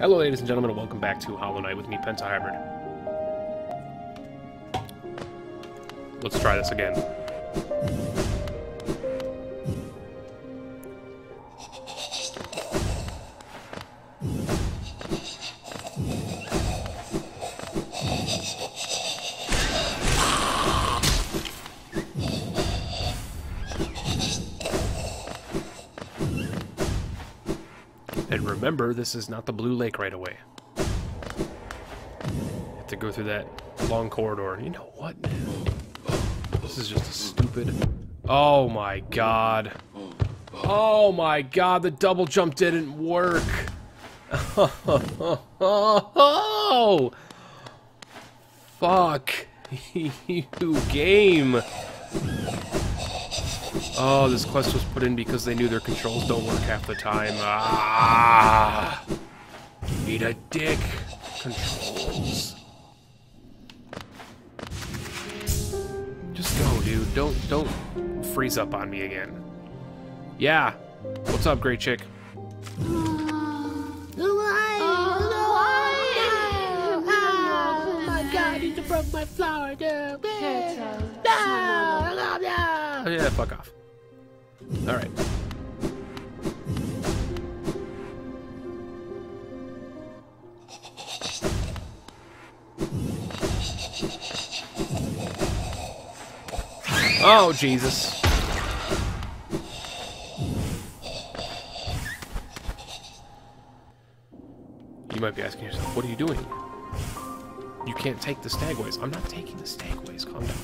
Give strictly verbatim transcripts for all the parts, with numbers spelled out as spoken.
Hello, ladies and gentlemen, and welcome back to Hollow Knight with me, Penta Hybrid. Let's try this again. And remember, this is not the Blue Lake right away. You have to go through that long corridor. You know what? This is just a stupid... Oh my god. Oh my god, the double jump didn't work. Oh! Fuck. You game. Oh, this quest was put in because they knew their controls don't work half the time. Ah! Need a dick. Controls. Just go, dude. Don't, don't freeze up on me again. Yeah. What's up, great chick? Broke my flower, dude. No, no, no. Yeah, fuck off. All right. Oh, Jesus. You might be asking yourself, what are you doing? You can't take the stagways. I'm not taking the stagways. Calm down.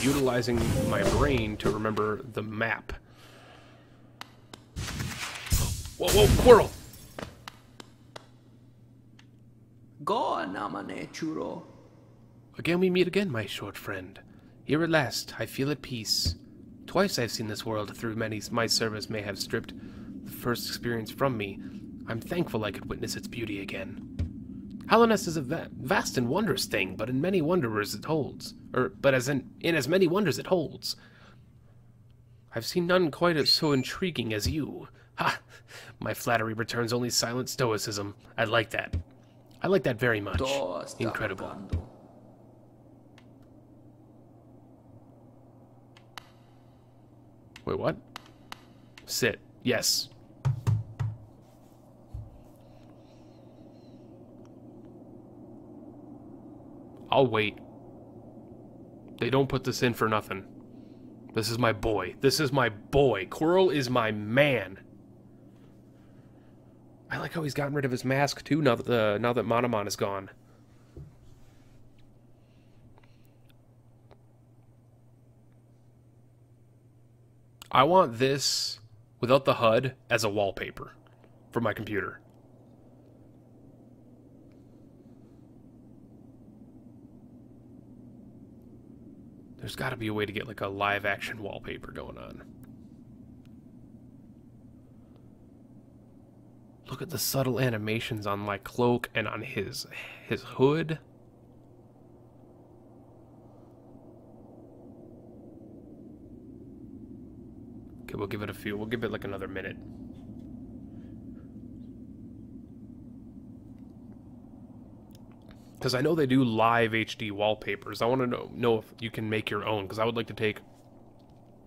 Utilizing my brain to remember the map. Whoa, whoa, Quirrell! Go, namane churo. Again we meet again, my short friend. Here at last, I feel at peace. Twice I've seen this world through many my service may have stripped the first experience from me. I'm thankful I could witness its beauty again. Hollowness is a va vast and wondrous thing, but in many wonders it holds, or but as in, in as many wonders it holds. I've seen none quite as so intriguing as you. Ha! My flattery returns only silent stoicism. I like that. I like that very much. Incredible. Wait, what? Sit. Yes. I'll wait. They don't put this in for nothing. This is my boy. This is my boy. Quirrell is my man. I like how he's gotten rid of his mask, too, now that, uh, now that Monomon is gone. I want this, without the H U D, as a wallpaper for my computer. There's got to be a way to get, like, a live-action wallpaper going on. Look at the subtle animations on my cloak and on his his hood. Okay, we'll give it a few. We'll give it, like, another minute. Because I know they do live H D wallpapers. I want to know, know if you can make your own, because I would like to take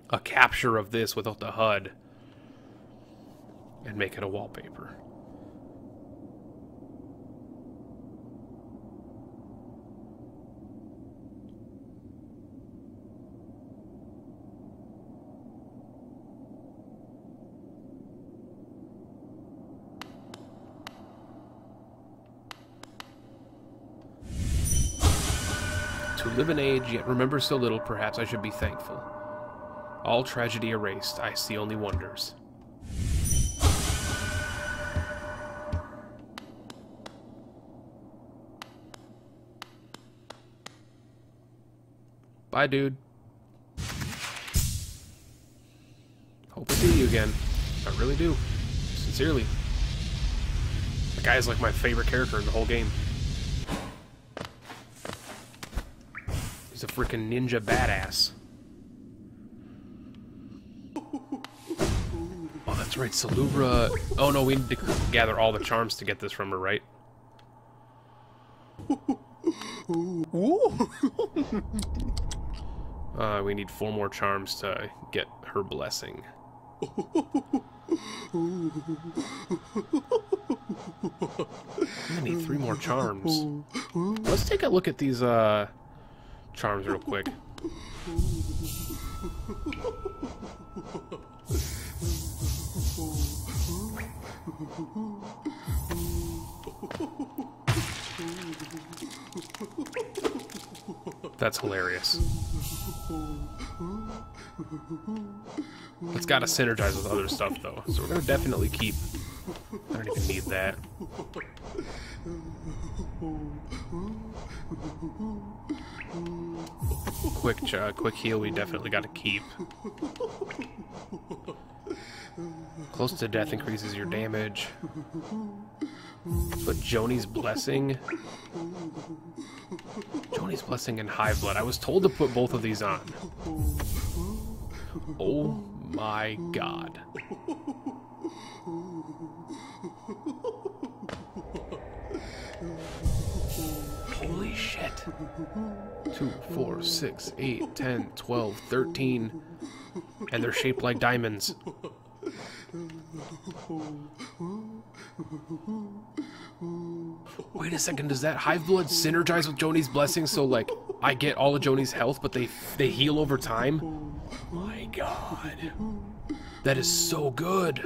a capture of this without the H U D and make it a wallpaper. Live in age, yet remember so little, perhaps I should be thankful. All tragedy erased, I see only wonders. Bye, dude. Hope I see you again. I really do. Sincerely. The guy is like my favorite character in the whole game. He's a freaking ninja badass. Oh, that's right, Salubra. Oh no, we need to gather all the charms to get this from her, right? Uh, we need four more charms to get her blessing. I need three more charms. Let's take a look at these uh, charms real quick. That's hilarious. It's gotta synergize with other stuff though, so we're gonna definitely keep. I don't even need that. Quick, uh, quick heal. We definitely gotta keep. Close to death increases your damage. But Joni's Blessing. Joni's Blessing and Hiveblood. I was told to put both of these on. Oh my god. Holy shit. two, four, six, eight, ten, twelve, thirteen. And they're shaped like diamonds. Wait a second, does that Hiveblood synergize with Joni's Blessing so, like, I get all of Joni's health, but they they heal over time? My god. That is so good.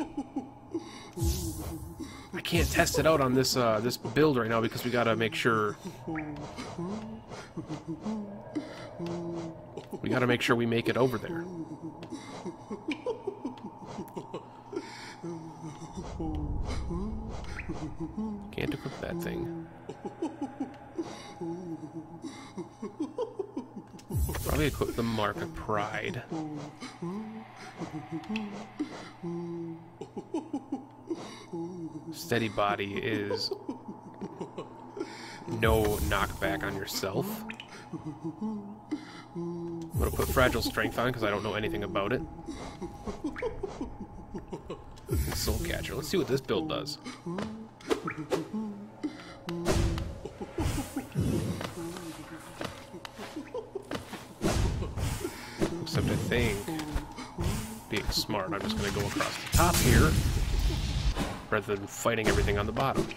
I can't test it out on this uh, this build right now because we gotta make sure... We gotta make sure we make it over there. Can't equip that thing. Probably equip the Mark of Pride. Steady Body is no knockback on yourself. I'm gonna put Fragile Strength on because I don't know anything about it. And Soul Catcher. Let's see what this build does. Except I think, being smart, I'm just going to go across the top here, rather than fighting everything on the bottom.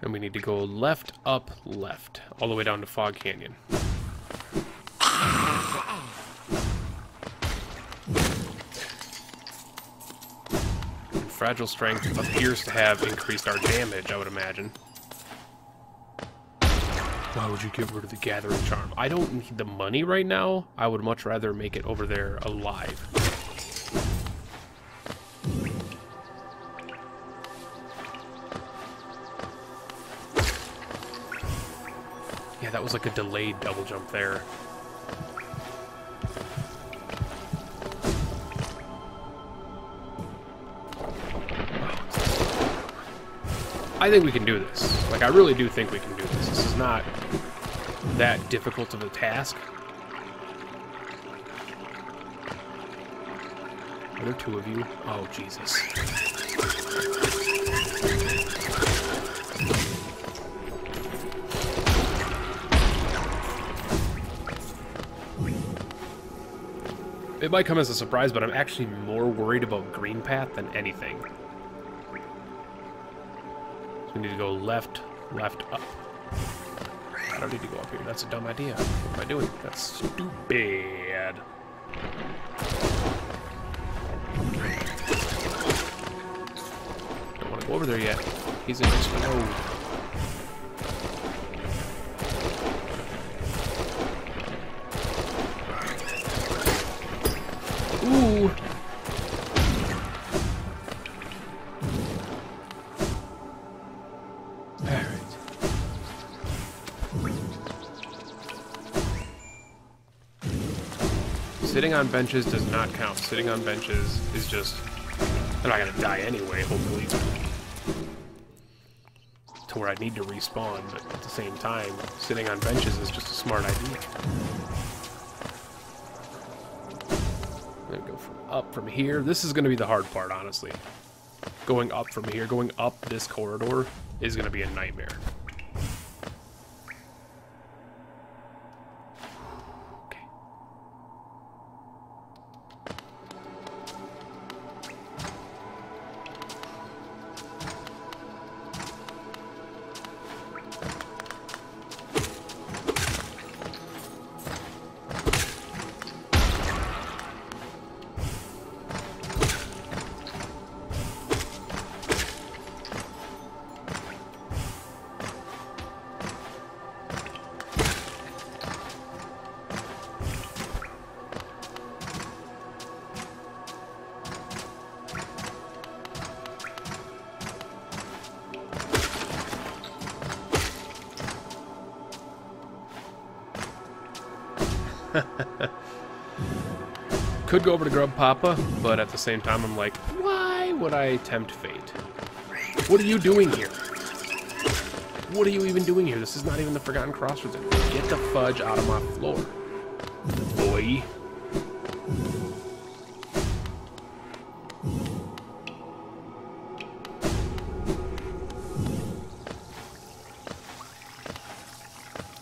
And we need to go left, up, left, all the way down to Fog Canyon. Fragile Strength appears to have increased our damage, I would imagine. Why would you get rid of the Gathering Charm? I don't need the money right now. I would much rather make it over there alive. Yeah, that was like a delayed double jump there. I think we can do this. Like, I really do think we can do this. This is not that difficult of a task. Are there two of you? Oh, Jesus. It might come as a surprise, but I'm actually more worried about Green Path than anything. We need to go left, left, up. I don't need to go up here. That's a dumb idea. What am I doing? That's stupid. Don't want to go over there yet. He's in his mode. Ooh. sitting on benches does not count. Sitting on benches is just... they're not going to die anyway, hopefully. To where I need to respawn, but at the same time, sitting on benches is just a smart idea. I'm going to go from up from here. This is going to be the hard part, honestly. Going up from here, going up this corridor is going to be a nightmare. Could go over to Grub Papa, but at the same time I'm like, why would I tempt fate? What are you doing here? What are you even doing here? This is not even the Forgotten Crossroads anymore. Get the fudge out of my floor, boy.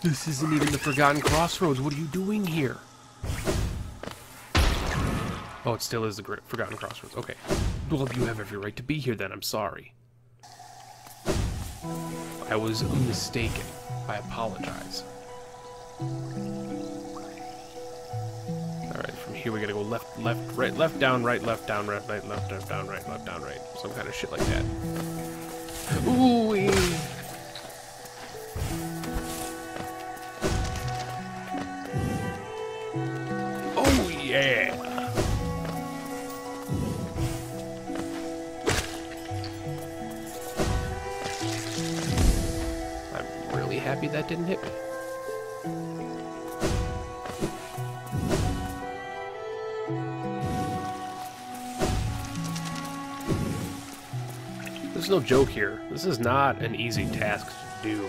This isn't even the Forgotten Crossroads. What are you doing here? Oh, it still is the Forgotten Crossroads. Okay. Well, you have every right to be here then. I'm sorry. I was mistaken. I apologize. Alright, from here we gotta go left, left, right, left, down, right, left, down, right, right, left, left, down, right, left, down, right. Some kind of shit like that. Ooh-wee! Oh, yeah! Happy that didn't hit me. There's no joke here. This is not an easy task to do.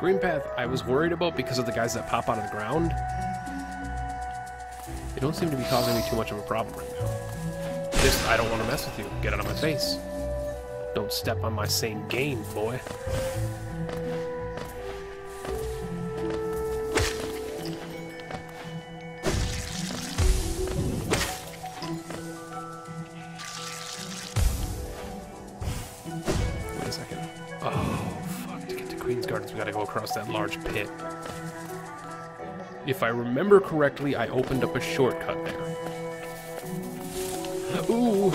Green Path, I was worried about because of the guys that pop out of the ground. They don't seem to be causing me too much of a problem right now. Just, I don't want to mess with you. Get out of my face. Don't step on my same game, boy. Across that large pit. If I remember correctly, I opened up a shortcut there. Ooh!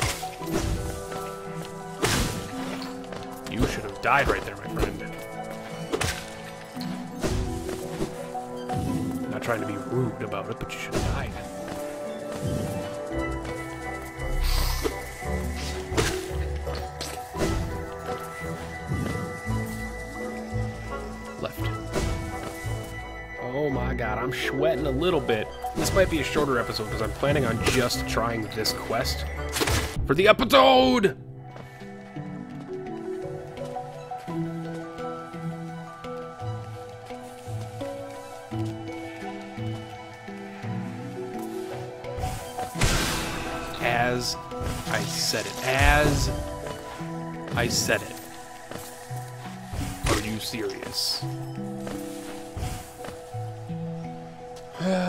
You should have died right there, my friend. I'm not trying to be rude about it, but you should have died. Oh my god, I'm sweating a little bit. This might be a shorter episode because I'm planning on just trying this quest for the episode! As I said it. As I said it. Are you serious? Uh,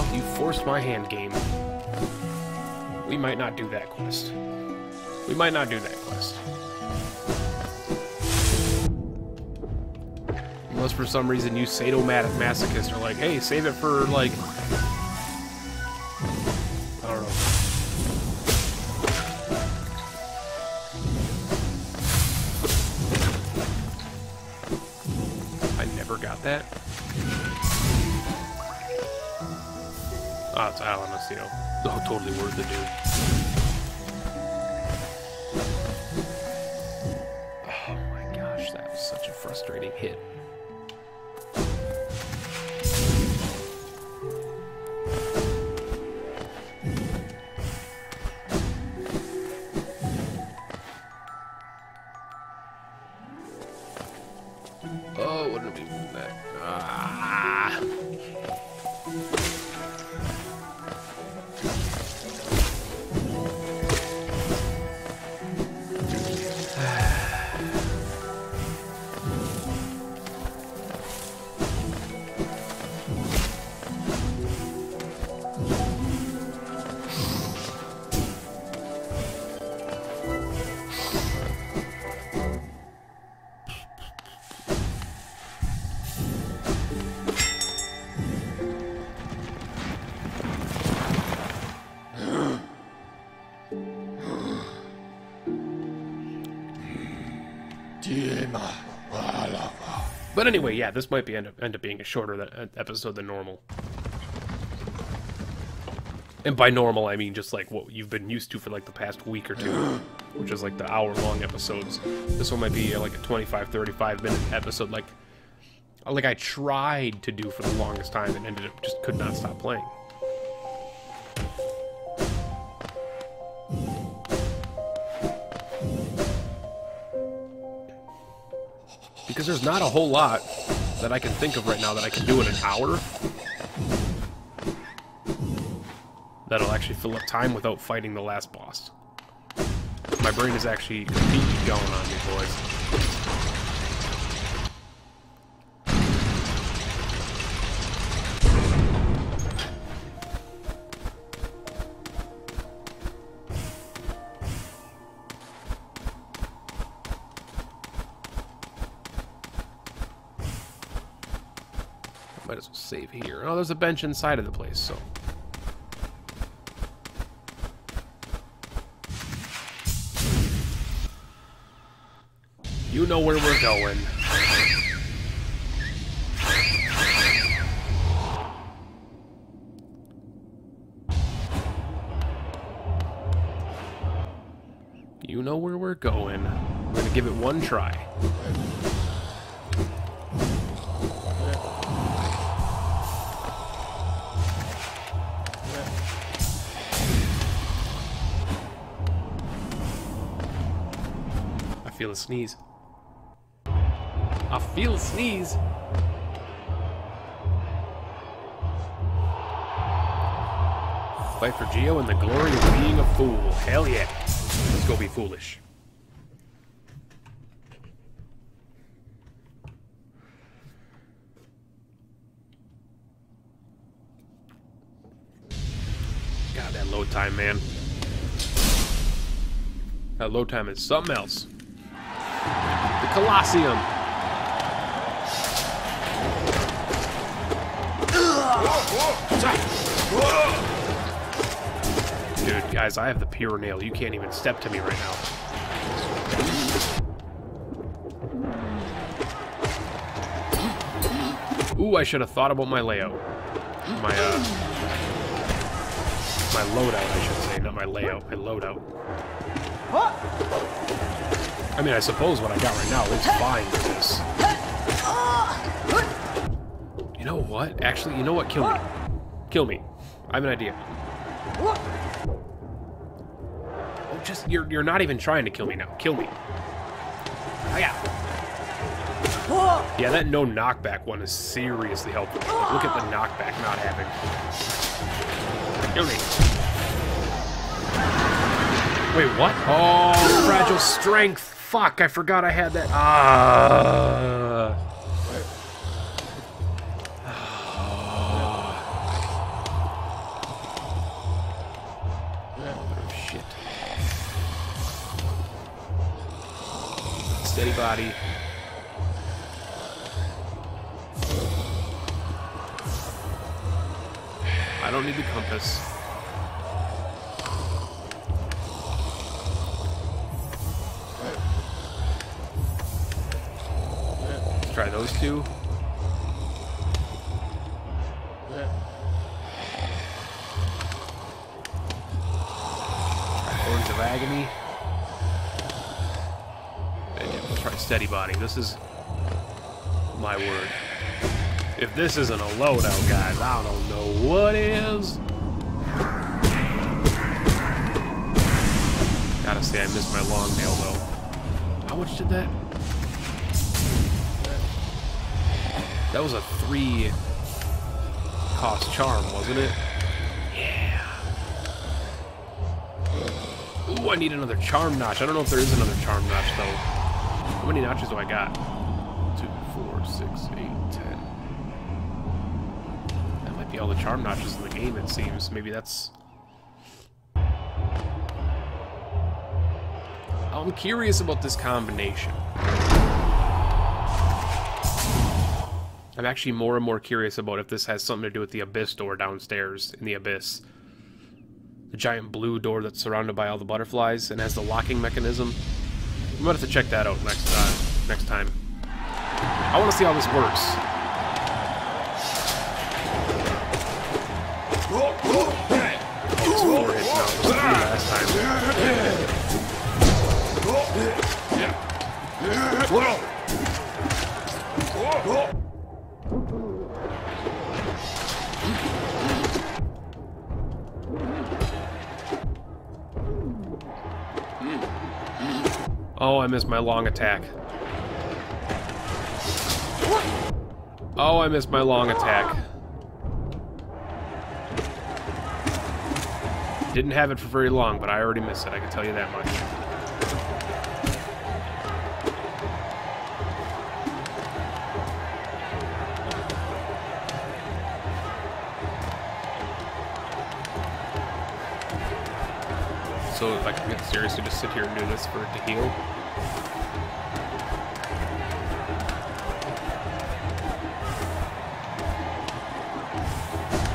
Well, you forced my hand game. We might not do that quest. We might not do that quest. Unless for some reason you sadomasochists are like, hey, save it for, like... I don't know. I never got that. Oh, it's Alamacito. Oh, totally worth it, dude. Frustrating hit. Oh, what did we do with that? Ah. But anyway, yeah, this might be end up, end up being a shorter than, episode than normal. And by normal, I mean just like what you've been used to for like the past week or two, which is like the hour-long episodes. This one might be like a twenty-five, thirty-five minute episode like, like I tried to do for the longest time and ended up just could not stop playing. Because there's not a whole lot that I can think of right now that I can do in an hour that'll actually fill up time without fighting the last boss. My brain is actually completely going on me, boys. Might as well save here. Oh, there's a bench inside of the place, so. You know where we're going. You know where we're going. We're gonna give it one try. I feel a sneeze. I feel a sneeze. Fight for Geo and the glory of being a fool. Hell yeah. Let's go be foolish. God, that load time, man. That load time is something else. The Colosseum. Dude, guys, I have the Pyro nail. You can't even step to me right now. Ooh, I should have thought about my layout. My, uh... My loadout, I should say. Not my layout. My loadout. I mean, I suppose what I got right now is fine for this. You know what? Actually, you know what? Kill me. Kill me. I have an idea. Oh, just, you're, you're not even trying to kill me now. Kill me. Oh, yeah. Yeah, that no knockback one is seriously helpful. Like, look at the knockback not having. Kill me. Wait, what? Oh, Fragile Strength. Fuck, I forgot I had that. Ah. Uh, Steady Body. I don't need the compass. Let's try those two. Orbs of Agony. And yeah, we'll try Steady Body. This is my word. If this isn't a loadout, guys, I don't know what is. Gotta say, I missed my long nail, though. How much did that? That was a three cost charm, wasn't it? Yeah. Ooh, I need another charm notch. I don't know if there is another charm notch, though. How many notches do I got? Two, four, six, eight, ten. All the charm notches in the game, it seems. Maybe that's... I'm curious about this combination. I'm actually more and more curious about if this has something to do with the abyss door downstairs in the abyss. The giant blue door that's surrounded by all the butterflies and has the locking mechanism. We might have to check that out next, uh, next time. I want to see how this works. Last time. Yeah. Oh, I missed my long attack. Oh, I missed my long attack. Didn't have it for very long, but I already missed it, I can tell you that much. So if I can get seriously just sit here and do this for it to heal. It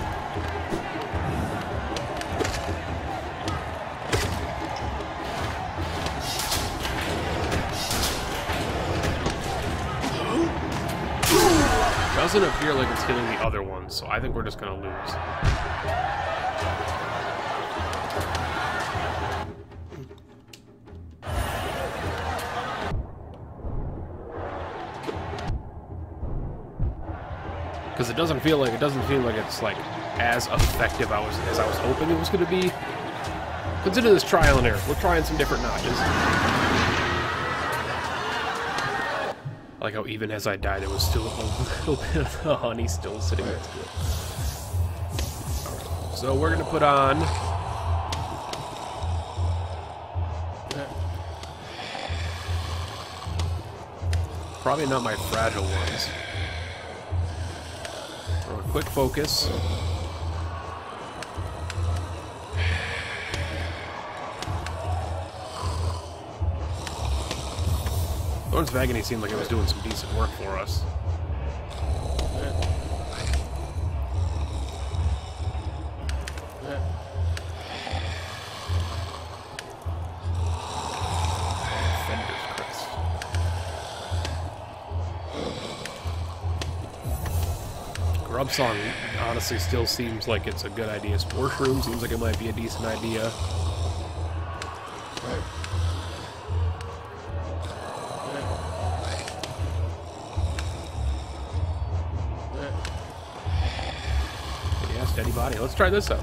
doesn't appear like it's hitting the other one, so I think we're just gonna lose. Because it doesn't feel like it doesn't feel like it's like as effective I was as I was hoping it was gonna be. Consider this trial and error. We're trying some different notches. Like how even as I died, there was still a little bit of the honey still sitting next to it. So we're gonna put on probably not my fragile ones. Throw a quick focus. Orbs of Agony seemed like it was doing some decent work for us. Grub Song honestly still seems like it's a good idea. Sport Room seems like it might be a decent idea. Let's try this out.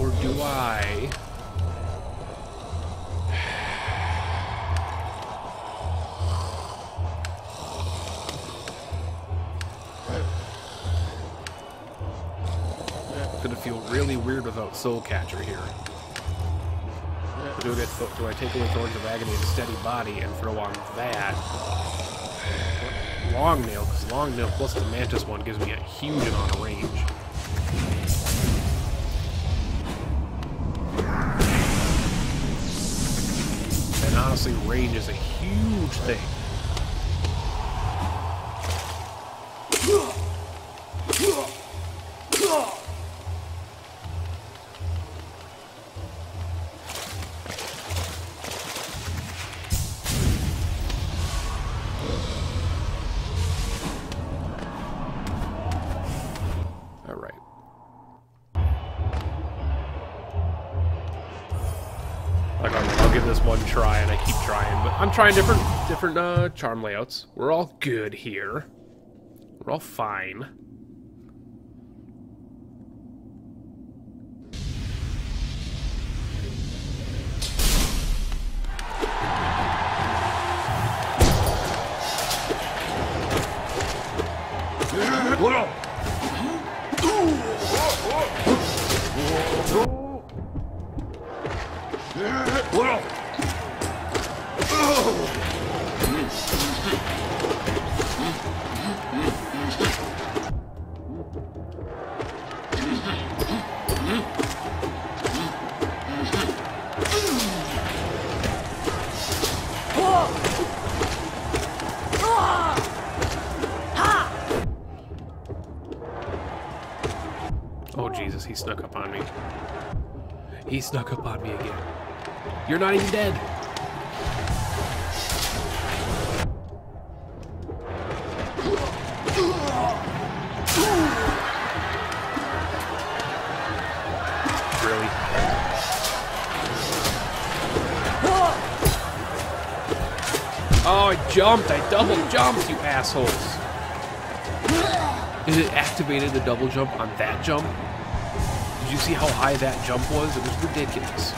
Or do I? It's gonna feel really weird without Soul Catcher here. Do, it, do I take away Orbs of Agony and Steady Body and throw on that? Long nail, because long nail plus the mantis one gives me a huge amount of range. honestly, range is a huge thing. Trying different different uh, charm layouts. We're all good here. We're all fine. He snuck up on me again. You're not even dead. Really? Oh, I jumped. I double jumped, you assholes. Is it activated the double jump on that jump? Did you see how high that jump was? It was ridiculous.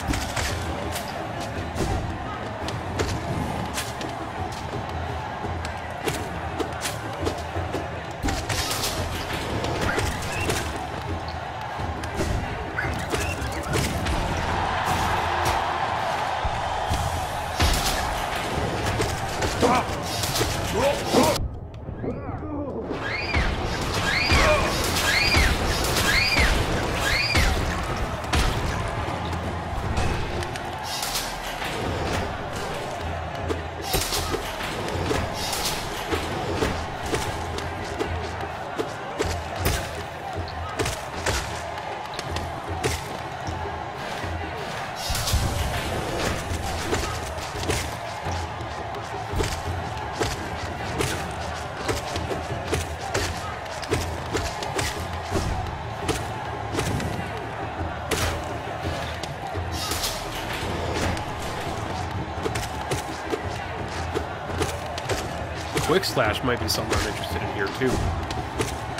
Quick slash might be something I'm interested in here too.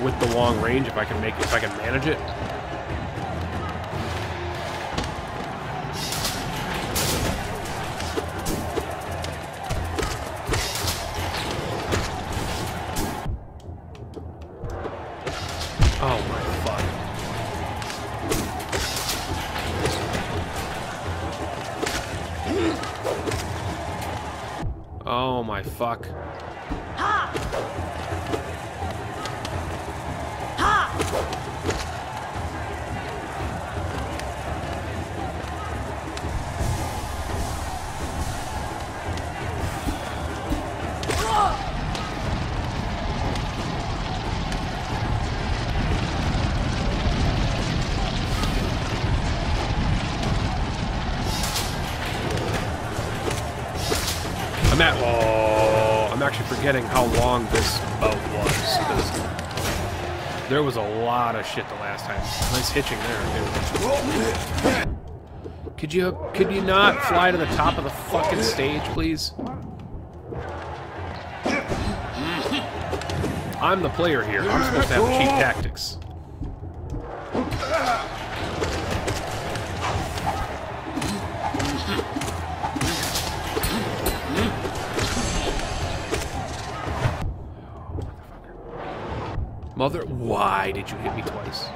With the long range, if I can make, if I can manage it. Oh my fuck! Oh my fuck! Forgetting how long this boat was. There was a lot of shit the last time. Nice hitching there, dude. Could you could you not fly to the top of the fucking stage, please? I'm the player here. I'm supposed to have cheap tactics. Mother, why did you hit me twice?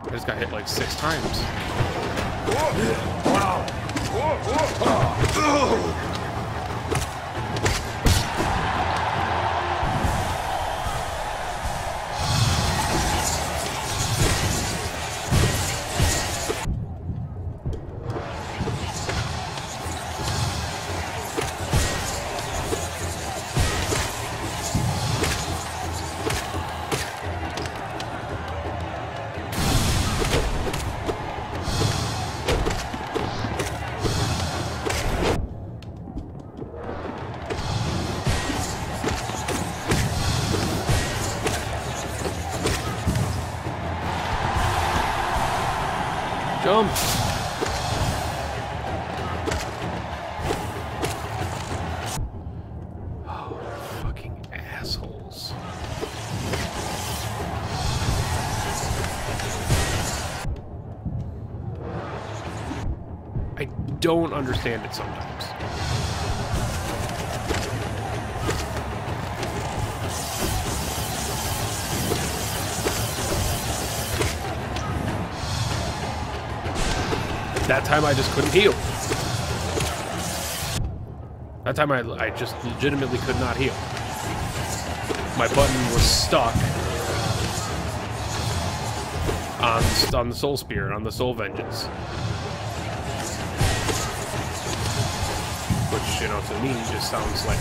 I just got hit like six times. Jump. Oh, fucking assholes. I don't understand it sometimes. That time I just couldn't heal. That time I, I just legitimately could not heal. My button was stuck on, on the Soul Spear, on the Soul Vengeance. Which, you know, to me just sounds like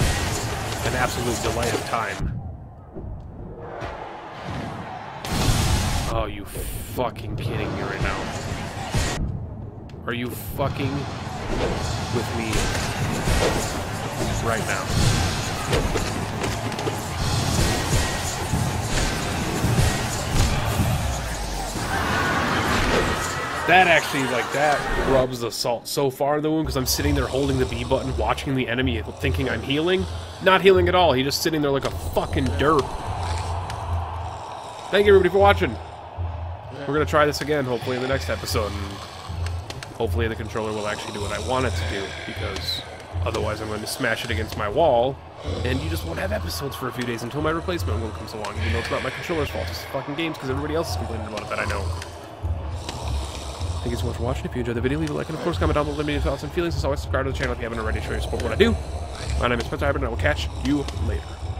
an absolute delay of time. Oh, you fucking kidding me right now. Are you fucking with me right now? That actually, like, that rubs the salt so far in the wound, because I'm sitting there holding the B button, watching the enemy, thinking I'm healing. Not healing at all, he's just sitting there like a fucking derp. Thank you, everybody, for watching. We're going to try this again, hopefully, in the next episode. And hopefully the controller will actually do what I want it to do, because otherwise I'm going to smash it against my wall, and you just won't have episodes for a few days until my replacement one comes along, even though it's not my controller's fault. It's fucking games, because everybody else is complaining about it that I know. Thank you so much for watching. If you enjoyed the video, leave a like, and of course comment down below, let me know your thoughts and feelings. As always, subscribe to the channel if you haven't already, show your support what I do. My name is Penta Hybrid, and I will catch you later.